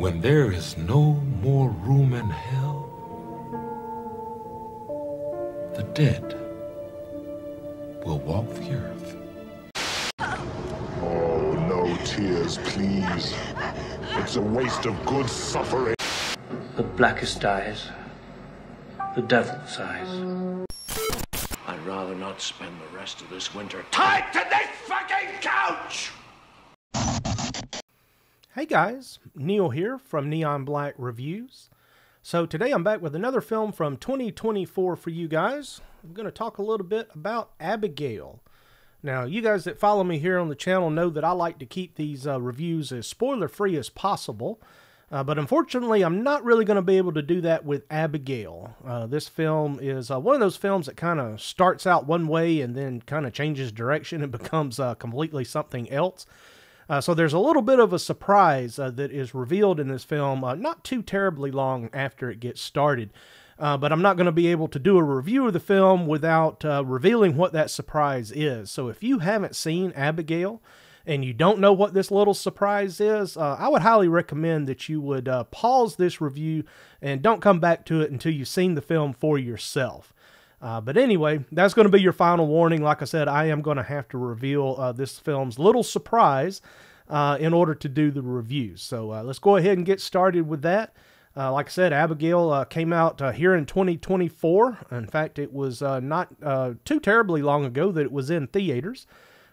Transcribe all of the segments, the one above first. when there is no more room in hell, the dead will walk the earth. Oh, no tears, please. It's a waste of good suffering. The blackest eyes, the devil's eyes. I'd rather not spend the rest of this winter tied to this fucking couch! Hey guys, Neil here from Neon Black Reviews. So today I'm back with another film from 2024 for you guys. I'm going to talk a little bit about Abigail. Now, you guys that follow me here on the channel know that I like to keep these reviews as spoiler-free as possible. But unfortunately, I'm not really going to be able to do that with Abigail. This film is one of those films that kind of starts out one way and then kind of changes direction and becomes completely something else. So there's a little bit of a surprise that is revealed in this film, not too terribly long after it gets started. But I'm not going to be able to do a review of the film without revealing what that surprise is. So if you haven't seen Abigail and you don't know what this little surprise is, I would highly recommend that you would pause this review and don't come back to it until you've seen the film for yourself. But anyway, that's going to be your final warning. Like I said, I am going to have to reveal this film's little surprise in order to do the review. So let's go ahead and get started with that. Like I said, Abigail came out here in 2024. In fact, it was not too terribly long ago that it was in theaters.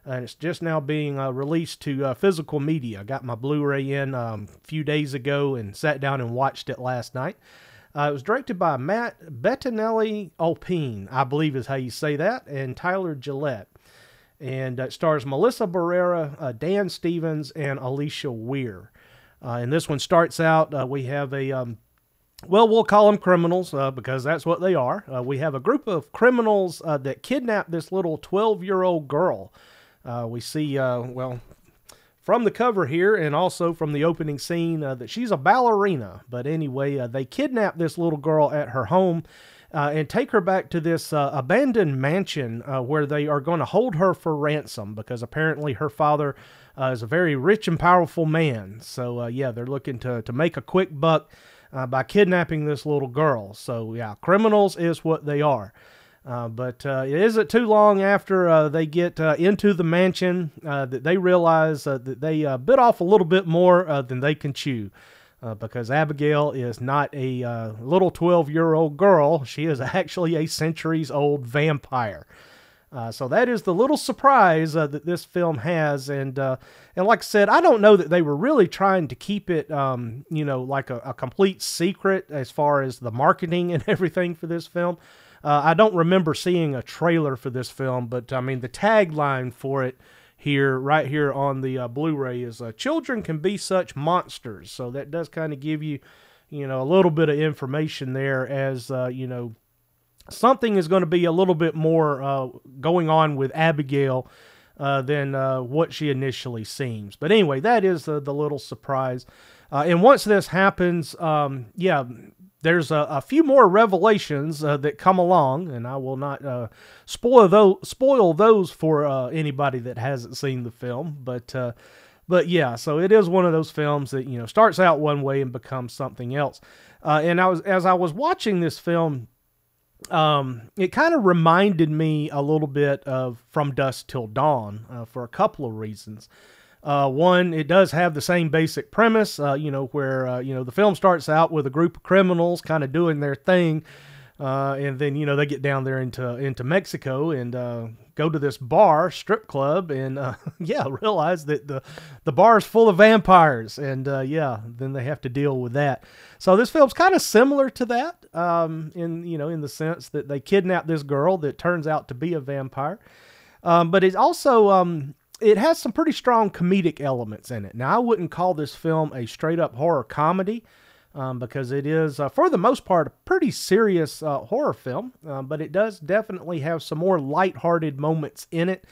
And it's just now being released to physical media. I got my Blu-ray in a few days ago and sat down and watched it last night. It was directed by Matt Bettinelli-Alpine, I believe is how you say that, and Tyler Gillette. And it stars Melissa Barrera, Dan Stevens, and Alicia Weir. And this one starts out, we have a, well, we'll call them criminals because that's what they are. We have a group of criminals that kidnap this little 12-year-old girl. We see, well, from the cover here and also from the opening scene that she's a ballerina. But anyway, they kidnap this little girl at her home and take her back to this abandoned mansion where they are going to hold her for ransom because apparently her father is a very rich and powerful man. So, yeah, they're looking to make a quick buck by kidnapping this little girl. So, yeah, criminals is what they are. But it isn't too long after they get into the mansion that they realize that they bit off a little bit more than they can chew because Abigail is not a little 12-year-old girl. She is actually a centuries-old vampire. So that is the little surprise that this film has. And like I said, I don't know that they were really trying to keep it, you know, like a complete secret as far as the marketing and everything for this film. I don't remember seeing a trailer for this film, but I mean, the tagline for it here, right here on the Blu-ray is, Children Can Be Such Monsters. So that does kind of give you, you know, a little bit of information there as, you know, something is going to be a little bit more going on with Abigail than what she initially seems. But anyway, that is the little surprise. And once this happens, yeah, there's a few more revelations that come along, and I will not spoil those for anybody that hasn't seen the film. But yeah, so it is one of those films that, you know, starts out one way and becomes something else. And as I was watching this film, it kind of reminded me a little bit of From Dusk Till Dawn for a couple of reasons. One, it does have the same basic premise, you know, where, you know, the film starts out with a group of criminals kind of doing their thing. And then, you know, they get down there into Mexico and go to this bar, strip club, and, yeah, realize that the bar is full of vampires. And, yeah, then they have to deal with that. So this film's kind of similar to that, in the sense that they kidnap this girl that turns out to be a vampire. But it's also... it has some pretty strong comedic elements in it. Now, I wouldn't call this film a straight-up horror comedy because it is, for the most part, a pretty serious horror film, but it does definitely have some more lighthearted moments in it.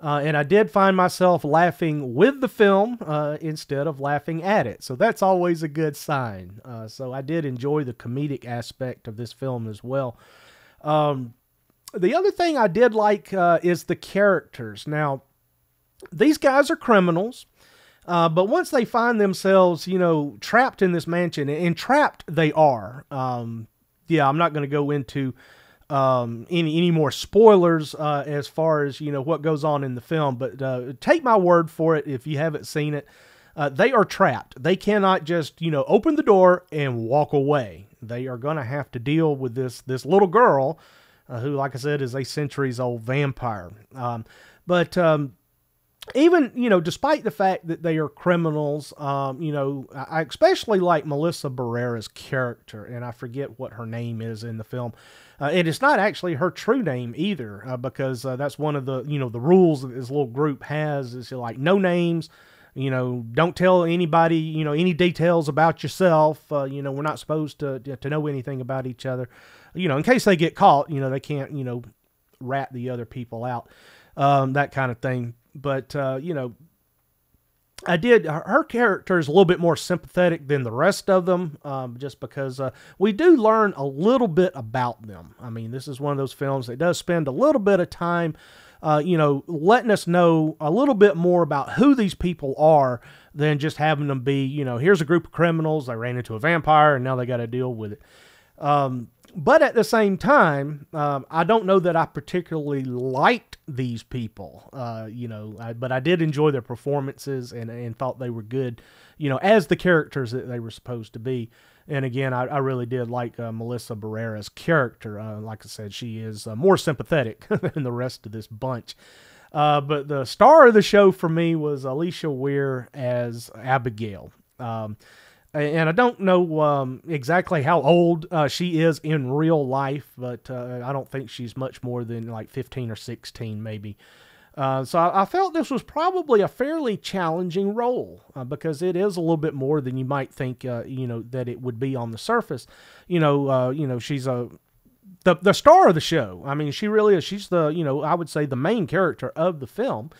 And I did find myself laughing with the film instead of laughing at it. So that's always a good sign. So I did enjoy the comedic aspect of this film as well. The other thing I did like is the characters. Now, these guys are criminals, But once they find themselves, you know, trapped in this mansion, and trapped they are. Yeah, I'm not going to go into any more spoilers as far as, you know, what goes on in the film. But take my word for it if you haven't seen it. They are trapped. They cannot just, you know, open the door and walk away. They are going to have to deal with this little girl who, like I said, is a centuries-old vampire. Even, you know, despite the fact that they are criminals, you know, I especially like Melissa Barrera's character, and I forget what her name is in the film. And it's not actually her true name either, because that's one of the, you know, the rules that this little group has is, like, no names, you know, don't tell anybody, you know, any details about yourself. You know, we're not supposed to know anything about each other. You know, in case they get caught, you know, they can't, you know, rat the other people out, that kind of thing. But, you know, her character is a little bit more sympathetic than the rest of them, just because we do learn a little bit about them. I mean, this is one of those films that does spend a little bit of time, you know, letting us know a little bit more about who these people are than just having them be, you know, here's a group of criminals, they ran into a vampire, and now they got to deal with it. But at the same time, I don't know that I particularly liked these people, you know, but I did enjoy their performances and thought they were good, you know, as the characters that they were supposed to be. And again, I really did like Melissa Barrera's character. Like I said, she is more sympathetic than the rest of this bunch. But the star of the show for me was Alicia Weir as Abigail. And I don't know exactly how old she is in real life, but I don't think she's much more than like 15 or 16 maybe. So I felt this was probably a fairly challenging role because it is a little bit more than you might think, you know, that it would be on the surface. You know, she's the star of the show. I mean, she really is. She's the, you know, I would say the main character of the film.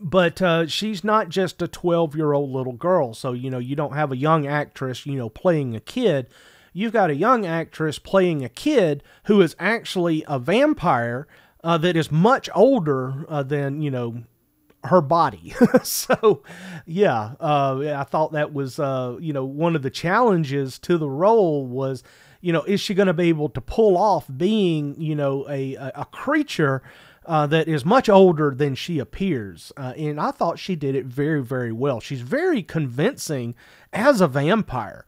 But she's not just a 12-year-old little girl. So, you know, you don't have a young actress, you know, playing a kid. You've got a young actress playing a kid who is actually a vampire that is much older than, you know, her body. So, yeah, I thought that was, you know, one of the challenges to the role was, you know, is she going to be able to pull off being, you know, a creature that is much older than she appears. And I thought she did it very, very well. She's very convincing as a vampire.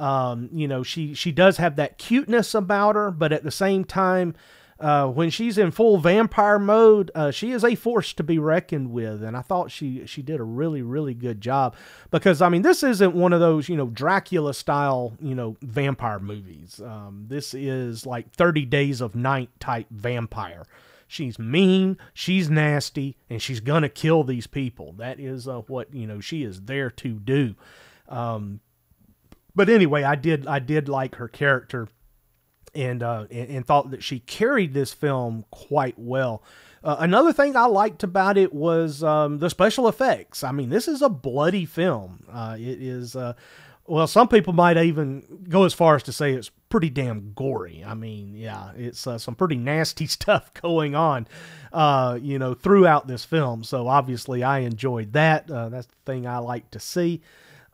You know, she does have that cuteness about her, but at the same time, when she's in full vampire mode, she is a force to be reckoned with. And I thought she did a really, really good job because, I mean, this isn't one of those, you know, Dracula style, you know, vampire movies. This is like 30 Days of Night type vampire. She's mean, she's nasty, and she's going to kill these people. That is what, you know, she is there to do. But anyway, I did like her character and thought that she carried this film quite well. Another thing I liked about it was the special effects. I mean, this is a bloody film. It is... well, some people might even go as far as to say it's pretty damn gory. I mean, yeah, it's some pretty nasty stuff going on, you know, throughout this film. So obviously I enjoyed that. That's the thing I like to see.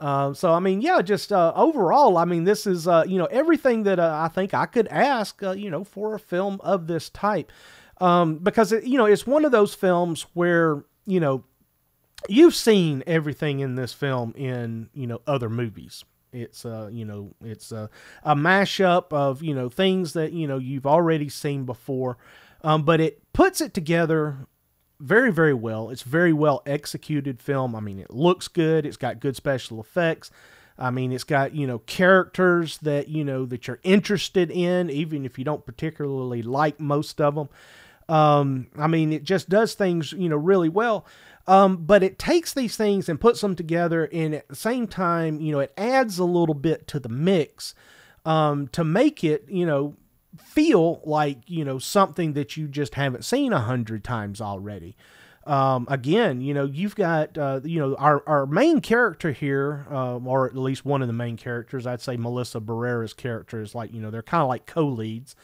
So, I mean, yeah, just overall, I mean, this is, you know, everything that I think I could ask, you know, for a film of this type. Because, you know, it's one of those films where, you know, you've seen everything in this film in, you know, other movies. It's, you know, it's a mashup of, you know, things that, you know, you've already seen before. But it puts it together very, very well. It's very well executed film. I mean, it looks good. It's got good special effects. I mean, it's got, you know, characters that, you know, that you're interested in, even if you don't particularly like most of them. I mean, it just does things, you know, really well. But it takes these things and puts them together, and at the same time, you know, it adds a little bit to the mix to make it, you know, feel like, you know, something that you just haven't seen 100 times already. Again, you know, you've got, you know, our main character here, or at least one of the main characters, I'd say Melissa Barrera's character is like, you know, they're kind of like co-leads.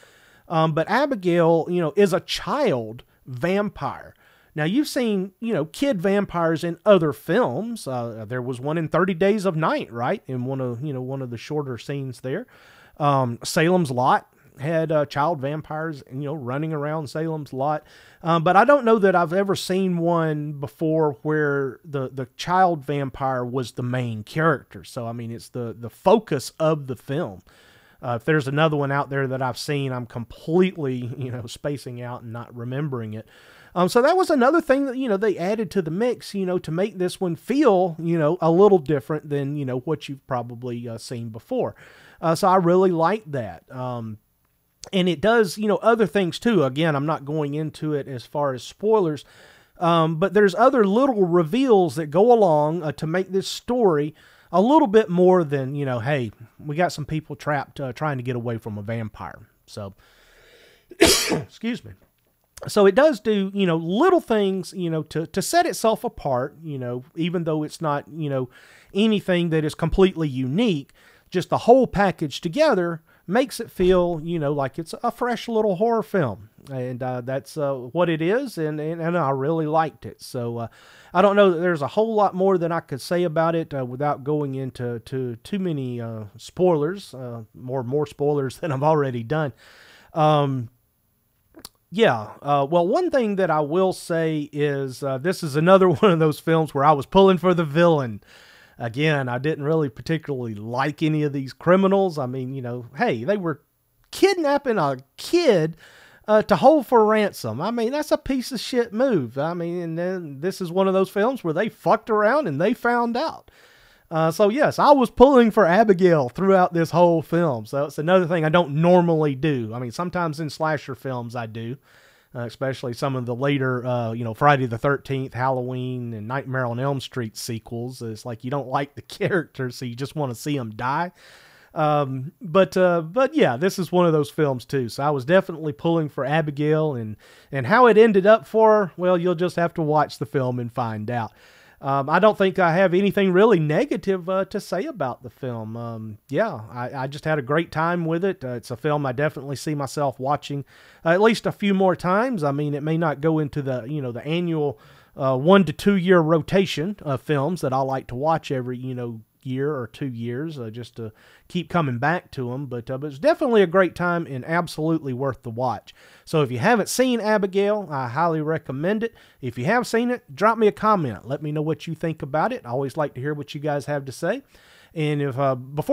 But Abigail, you know, is a child vampire. Now, you've seen, kid vampires in other films. There was one in 30 Days of Night, right? In one of the shorter scenes there. Salem's Lot had child vampires, running around Salem's Lot. But I don't know that I've ever seen one before where the child vampire was the main character. So, I mean, it's the focus of the film. If there's another one out there that I've seen, I'm completely, spacing out and not remembering it. So that was another thing that, they added to the mix, to make this one feel, a little different than, what you've probably seen before. So I really like that. And it does, other things too. Again, I'm not going into it as far as spoilers, but there's other little reveals that go along to make this story a little bit more than, hey, we got some people trapped trying to get away from a vampire. So, excuse me. So it does do, little things, to set itself apart, even though it's not, anything that is completely unique, just the whole package together makes it feel, like it's a fresh little horror film. And that's what it is, and I really liked it. So I don't know that there's a whole lot more that I could say about it without going into too many spoilers, more spoilers than I've already done. Yeah, well, one thing that I will say is this is another one of those films where I was pulling for the villain. Again, I didn't really particularly like any of these criminals. I mean, hey, they were kidnapping a kid to hold for ransom. I mean, that's a piece of shit move. I mean, and then this is one of those films where they fucked around and they found out. So, yes, I was pulling for Abigail throughout this whole film. So it's another thing I don't normally do. I mean, sometimes in slasher films I do, especially some of the later, Friday the 13th, Halloween, and Nightmare on Elm Street sequels. It's like you don't like the characters, so you just want to see them die. But yeah, this is one of those films too. So I was definitely pulling for Abigail, and how it ended up for her, well, you'll just have to watch the film and find out. I don't think I have anything really negative to say about the film. Yeah, I just had a great time with it. It's a film I definitely see myself watching at least a few more times. I mean, it may not go into the, the annual 1 to 2 year rotation of films that I like to watch every, year or 2 years, just to keep coming back to them. But it's definitely a great time and absolutely worth the watch. So if you haven't seen Abigail, I highly recommend it. If you have seen it, drop me a comment. Let me know what you think about it. I always like to hear what you guys have to say. And if, if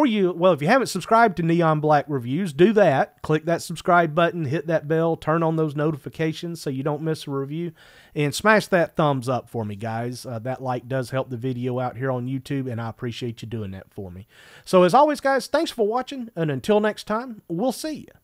you haven't subscribed to Neon Black Reviews, do that. Click that subscribe button, hit that bell, turn on those notifications so you don't miss a review, and smash that thumbs up for me, guys. That like does help the video out here on YouTube, and I appreciate you doing that for me. So as always, guys, thanks for watching, and until next time, we'll see you.